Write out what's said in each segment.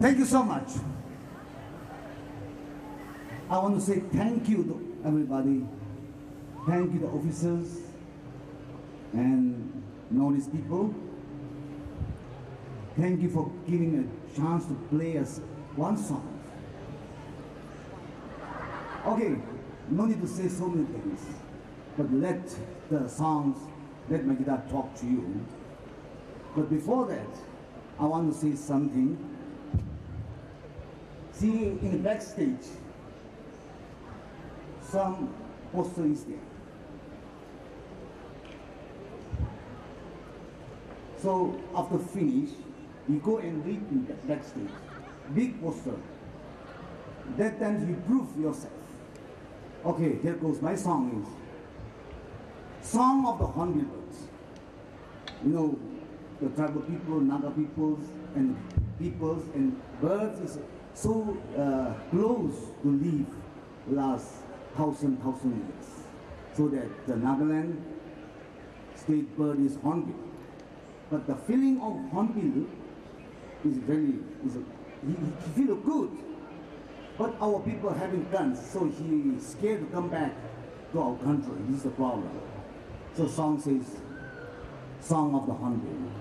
Thank you so much. I want to say thank you to everybody. Thank you to officers and notice people. Thank you for giving a chance to play us one song. Okay, no need to say so many things, but let the songs, let my guitar talk to you. But before that, I want to say something. See, in the backstage, some poster is there. So after finish, you go and read in the backstage. Big poster. That time you prove yourself. Okay, there goes my song is Song of the Hornbillbirds. You know, the tribal people, Naga peoples and birds is so close to live last thousand years. So that the Nagaland state bird is hornbill. But the feeling of hornbill is very, he feels good. But our people having guns, so he is scared to come back to our country. This is the problem. So song says, Song of the Hornbill.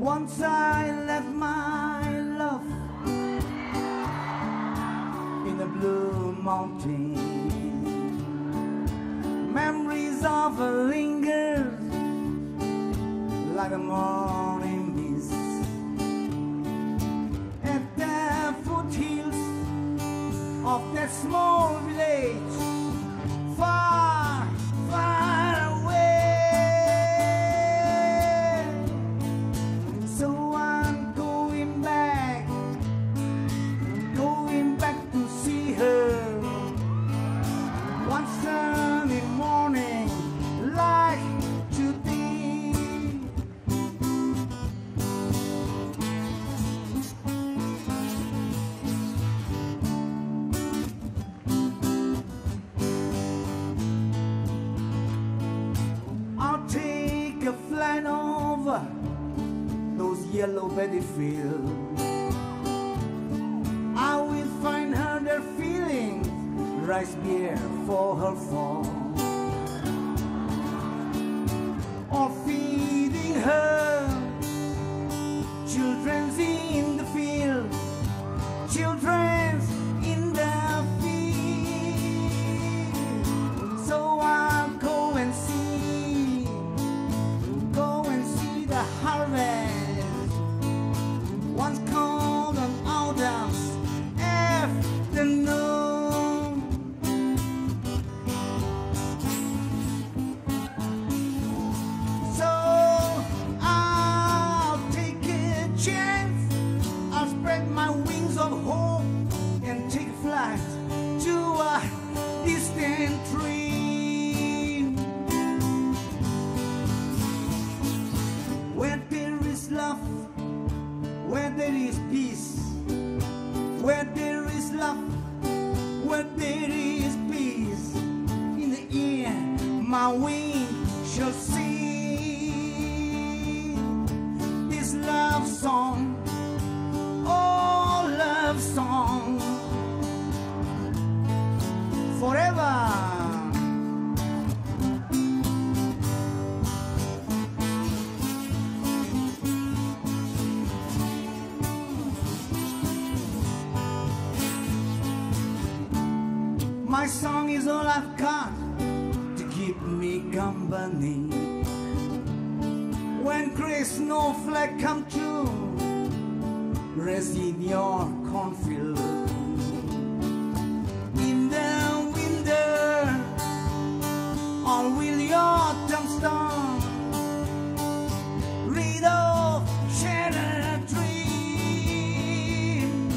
Once I left my love in the blue mountain, memories of her linger like a morning mist. At the foothills of that small village, far, far away, yellow battlefield. I will find her their feelings, rice beer for her fall, or feeding her children's in the field, children's in the field. So I'll go and see the harvest. Once cold on autumn's afternoon, so I'll take a chance. I'll spread my wings of hope and take flight to a distant tree. Where there is peace, where there is love, where there is peace, in the air, my way. My song is all I've got to keep me company. When gray snowflake come true, rest in your cornfield. In the winter, or will your tongue storm? Read off shattered dream.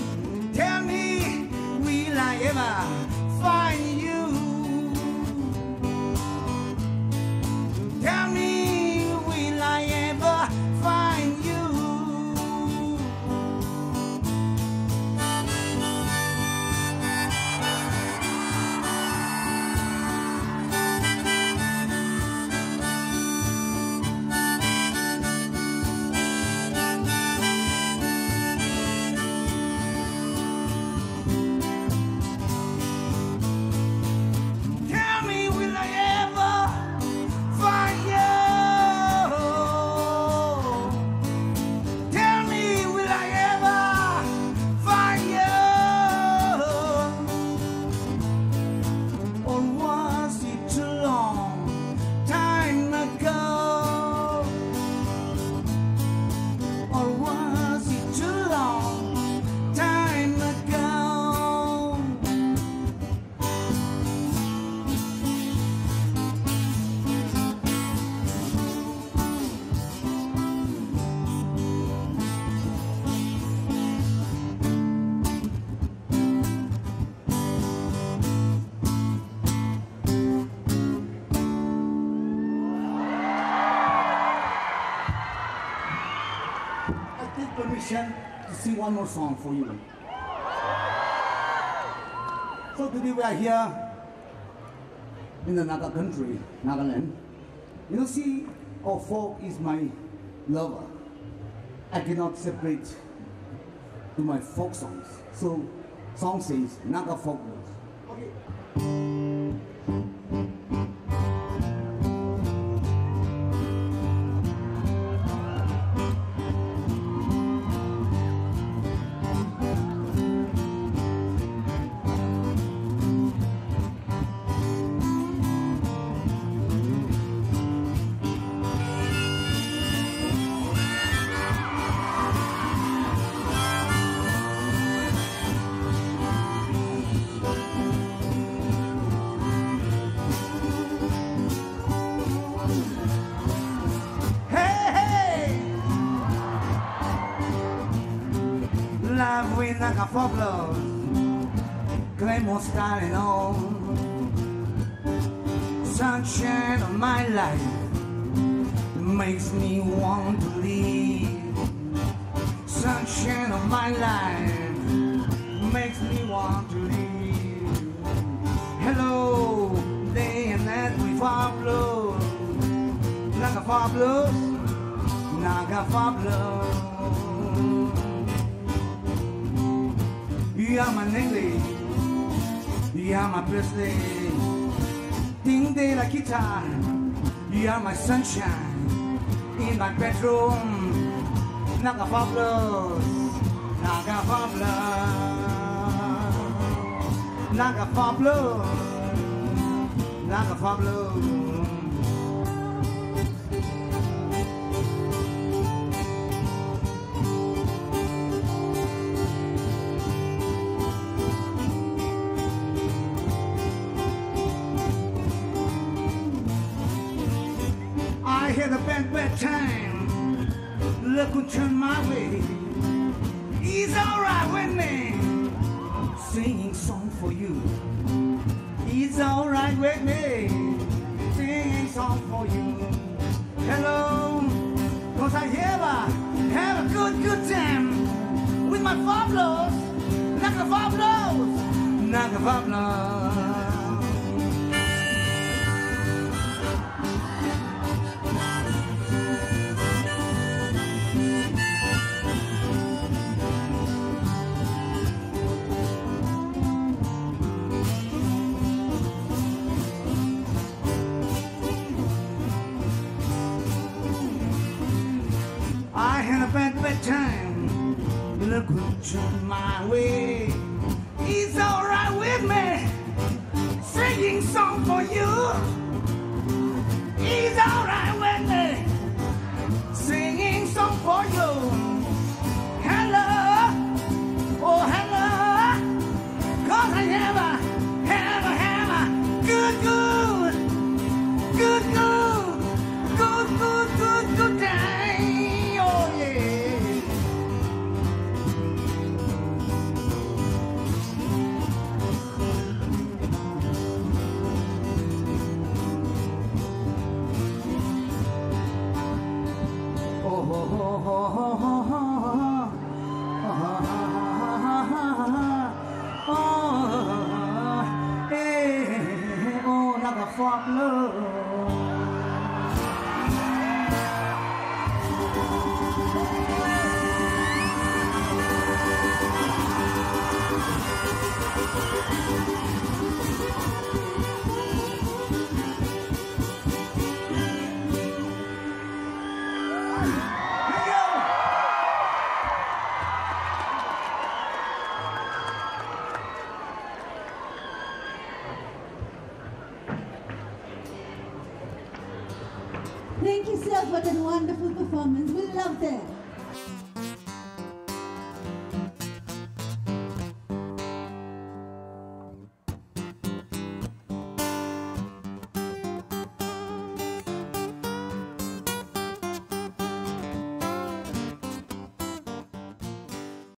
Tell me, will I ever find you? Tell me, will I ever find you? Permission to sing one more song for you. So today we are here in the Naga country, Nagaland. You know, see, our folk is my lover. I cannot separate to my folk songs. So, song says Naga folk words. Okay. Naga folk love, Claymore style and all. Sunshine of my life makes me want to leave. Sunshine of my life makes me want to leave. Hello, day and night we folk love, Naga folk love, Naga folk love. You are my Nelly, you are my Presley. Ding de la guitar, you are my sunshine. In my bedroom, Naga folk love, Naga folk love, Naga folk love, Naga folk love. Bad time, look who turned my way. He's alright with me, singing song for you. He's alright with me, singing song for you. Hello, cause I have a good time with my fablos, Naga fablos, Naga fablos. Time, look who turned my way. He's alright with me, singing song for you. It's alright with me. Singing song for you. Hello, oh hello. 'Cause I have a good day. Oh yeah. Oh ho ho ho ho ho. Fuck love. Thank you, sir, for that wonderful performance. We loved it.